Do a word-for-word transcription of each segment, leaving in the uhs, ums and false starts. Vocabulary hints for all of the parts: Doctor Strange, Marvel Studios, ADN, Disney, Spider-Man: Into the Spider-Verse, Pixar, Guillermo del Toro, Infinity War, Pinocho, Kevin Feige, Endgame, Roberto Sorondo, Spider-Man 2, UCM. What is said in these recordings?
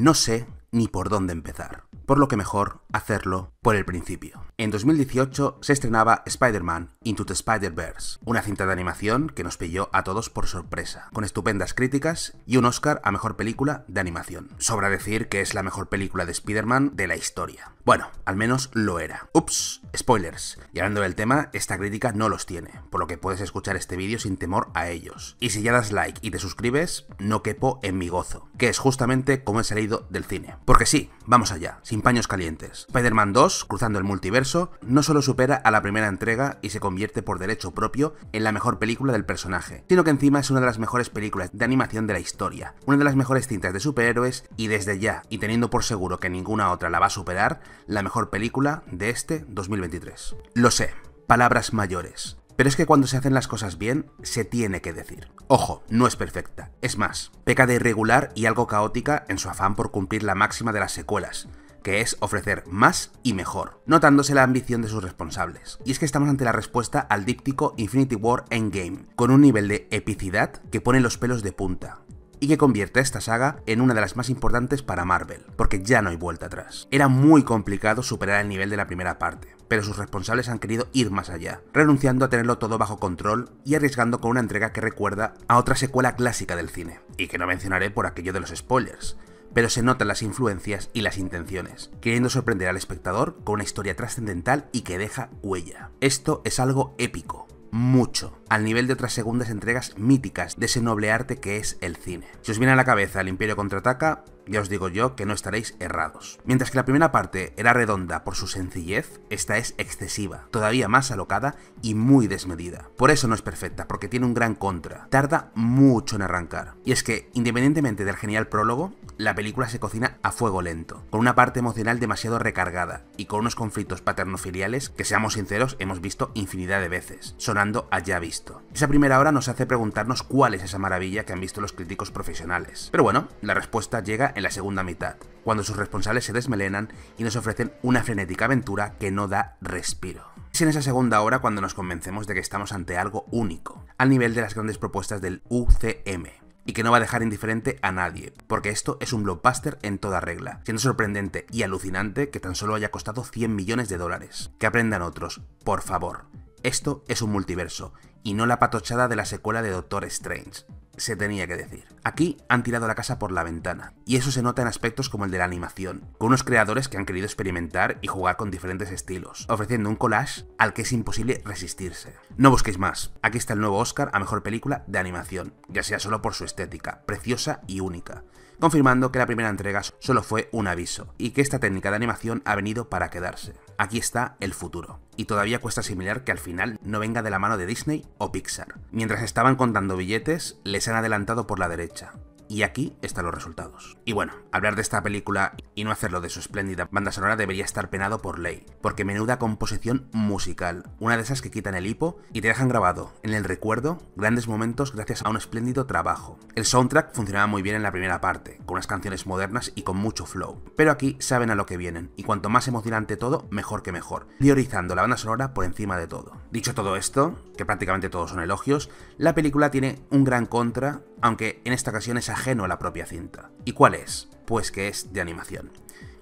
No sé ni por dónde empezar, por lo que mejor hacerlo por el principio. En dos mil dieciocho se estrenaba Spider-Man: Into the Spider-Verse, una cinta de animación que nos pilló a todos por sorpresa, con estupendas críticas y un Oscar a Mejor Película de Animación. Sobra decir que es la mejor película de Spider-Man de la historia. Bueno, al menos lo era. Ups, spoilers. Y hablando del tema, esta crítica no los tiene, por lo que puedes escuchar este vídeo sin temor a ellos. Y si ya das like y te suscribes, no quepo en mi gozo, que es justamente como he salido del cine. Porque sí, vamos allá, sin paños calientes. Spider-Man dos, cruzando el multiverso, no solo supera a la primera entrega y se convierte por derecho propio en la mejor película del personaje, sino que encima es una de las mejores películas de animación de la historia, una de las mejores cintas de superhéroes y desde ya, y teniendo por seguro que ninguna otra la va a superar, la mejor película de este dos mil veintitrés. Lo sé, palabras mayores. Pero es que cuando se hacen las cosas bien, se tiene que decir. Ojo, no es perfecta. Es más, peca de irregular y algo caótica en su afán por cumplir la máxima de las secuelas, que es ofrecer más y mejor, notándose la ambición de sus responsables. Y es que estamos ante la respuesta al díptico Infinity War Endgame, con un nivel de epicidad que pone los pelos de punta, y que convierte a esta saga en una de las más importantes para Marvel, porque ya no hay vuelta atrás. Era muy complicado superar el nivel de la primera parte, pero sus responsables han querido ir más allá, renunciando a tenerlo todo bajo control y arriesgando con una entrega que recuerda a otra secuela clásica del cine, y que no mencionaré por aquello de los spoilers, pero se notan las influencias y las intenciones, queriendo sorprender al espectador con una historia trascendental y que deja huella. Esto es algo épico. Mucho, al nivel de otras segundas entregas míticas de ese noble arte que es el cine. Si os viene a la cabeza El Imperio Contraataca, ya os digo yo que no estaréis errados. Mientras que la primera parte era redonda por su sencillez, esta es excesiva, todavía más alocada y muy desmedida. Por eso no es perfecta, porque tiene un gran contra. Tarda mucho en arrancar. Y es que, independientemente del genial prólogo, la película se cocina a fuego lento, con una parte emocional demasiado recargada y con unos conflictos paternofiliales que, seamos sinceros, hemos visto infinidad de veces, sonando a ya visto. Esa primera hora nos hace preguntarnos cuál es esa maravilla que han visto los críticos profesionales. Pero bueno, la respuesta llega en la segunda mitad, cuando sus responsables se desmelenan y nos ofrecen una frenética aventura que no da respiro. Es en esa segunda hora cuando nos convencemos de que estamos ante algo único, al nivel de las grandes propuestas del U C M. Y que no va a dejar indiferente a nadie, porque esto es un blockbuster en toda regla, siendo sorprendente y alucinante que tan solo haya costado cien millones de dólares. Que aprendan otros, por favor. Esto es un multiverso, y no la patochada de la secuela de Doctor Strange. Se tenía que decir. Aquí han tirado la casa por la ventana, y eso se nota en aspectos como el de la animación, con unos creadores que han querido experimentar y jugar con diferentes estilos, ofreciendo un collage al que es imposible resistirse. No busquéis más, aquí está el nuevo Oscar a Mejor Película de Animación, ya sea solo por su estética, preciosa y única, confirmando que la primera entrega solo fue un aviso, y que esta técnica de animación ha venido para quedarse. Aquí está el futuro. Y todavía cuesta asimilar que al final no venga de la mano de Disney o Pixar. Mientras estaban contando billetes, les han adelantado por la derecha. Y aquí están los resultados. Y bueno, hablar de esta película y no hacerlo de su espléndida banda sonora debería estar penado por ley, porque menuda composición musical, una de esas que quitan el hipo y te dejan grabado en el recuerdo grandes momentos gracias a un espléndido trabajo. El soundtrack funcionaba muy bien en la primera parte, con unas canciones modernas y con mucho flow, pero aquí saben a lo que vienen, y cuanto más emocionante todo, mejor que mejor, priorizando la banda sonora por encima de todo. Dicho todo esto, que prácticamente todos son elogios, la película tiene un gran contra, aunque en esta ocasión es ajeno a la propia cinta. ¿Y cuál es? Pues que es de animación.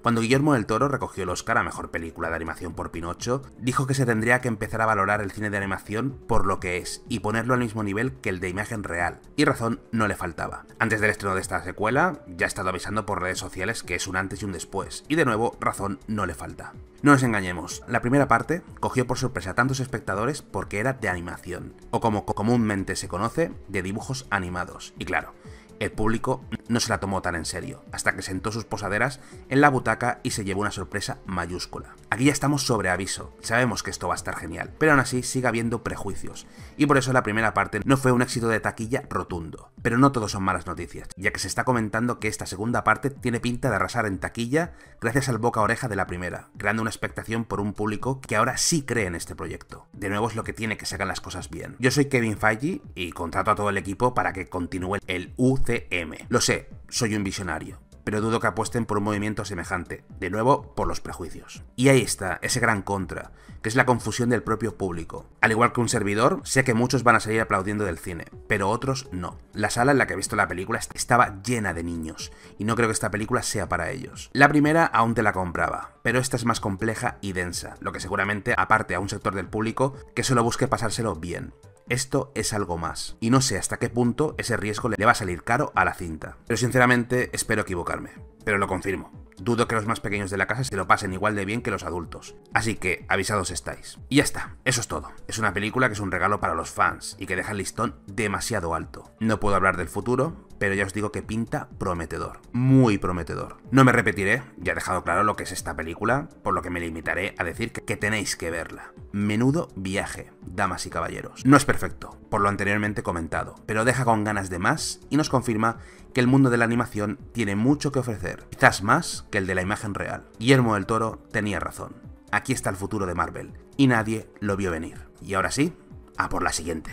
Cuando Guillermo del Toro recogió el Oscar a Mejor Película de Animación por Pinocho, dijo que se tendría que empezar a valorar el cine de animación por lo que es y ponerlo al mismo nivel que el de imagen real, y razón no le faltaba. Antes del estreno de esta secuela, ya he estado avisando por redes sociales que es un antes y un después, y de nuevo, razón no le falta. No nos engañemos, la primera parte cogió por sorpresa a tantos espectadores porque era de animación, o como comúnmente se conoce, de dibujos animados, y claro, el público no se la tomó tan en serio, hasta que sentó sus posaderas en la butaca y se llevó una sorpresa mayúscula. Aquí ya estamos sobre aviso, sabemos que esto va a estar genial, pero aún así sigue habiendo prejuicios, y por eso la primera parte no fue un éxito de taquilla rotundo. Pero no todo son malas noticias, ya que se está comentando que esta segunda parte tiene pinta de arrasar en taquilla gracias al boca oreja de la primera, creando una expectación por un público que ahora sí cree en este proyecto. De nuevo es lo que tiene que se hagan las cosas bien. Yo soy Kevin Feige y contrato a todo el equipo para que continúe el U C M. Lo sé, soy un visionario, pero dudo que apuesten por un movimiento semejante, de nuevo por los prejuicios. Y ahí está, ese gran contra, que es la confusión del propio público. Al igual que un servidor, sé que muchos van a salir aplaudiendo del cine, pero otros no. La sala en la que he visto la película estaba llena de niños, y no creo que esta película sea para ellos. La primera aún te la compraba, pero esta es más compleja y densa, lo que seguramente aparte a un sector del público que solo busque pasárselo bien. Esto es algo más, y no sé hasta qué punto ese riesgo le va a salir caro a la cinta. Pero sinceramente espero equivocarme, pero lo confirmo. Dudo que los más pequeños de la casa se lo pasen igual de bien que los adultos. Así que avisados estáis. Y ya está, eso es todo. Es una película que es un regalo para los fans y que deja el listón demasiado alto. No puedo hablar del futuro, pero ya os digo que pinta prometedor. Muy prometedor. No me repetiré, ya he dejado claro lo que es esta película, por lo que me limitaré a decir que tenéis que verla. Menudo viaje, damas y caballeros. No es perfecto, por lo anteriormente comentado, pero deja con ganas de más y nos confirma que el mundo de la animación tiene mucho que ofrecer, quizás más que el de la imagen real. Guillermo del Toro tenía razón. Aquí está el futuro de Marvel, y nadie lo vio venir. Y ahora sí, a por la siguiente.